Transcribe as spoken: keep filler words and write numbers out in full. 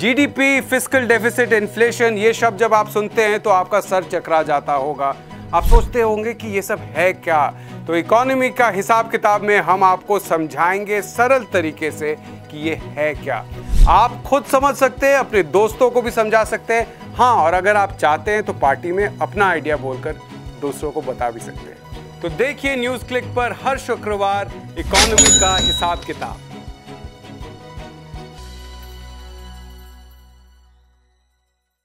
GDP, fiscal deficit, inflation, ये शब्द जब आप सुनते हैं तो आपका सर चकरा जाता होगा। आप सोचते होंगे कि ये सब है क्या। तो इकोनॉमी का हिसाब किताब में हम आपको समझाएंगे सरल तरीके से कि ये है क्या। आप खुद समझ सकते हैं, अपने दोस्तों को भी समझा सकते हैं, हाँ, और अगर आप चाहते हैं तो पार्टी में अपना आइडिया बोलकर दूसरों को बता भी सकते हैं। तो देखिए न्यूज क्लिक पर हर शुक्रवार इकोनॉमी का हिसाब किताब।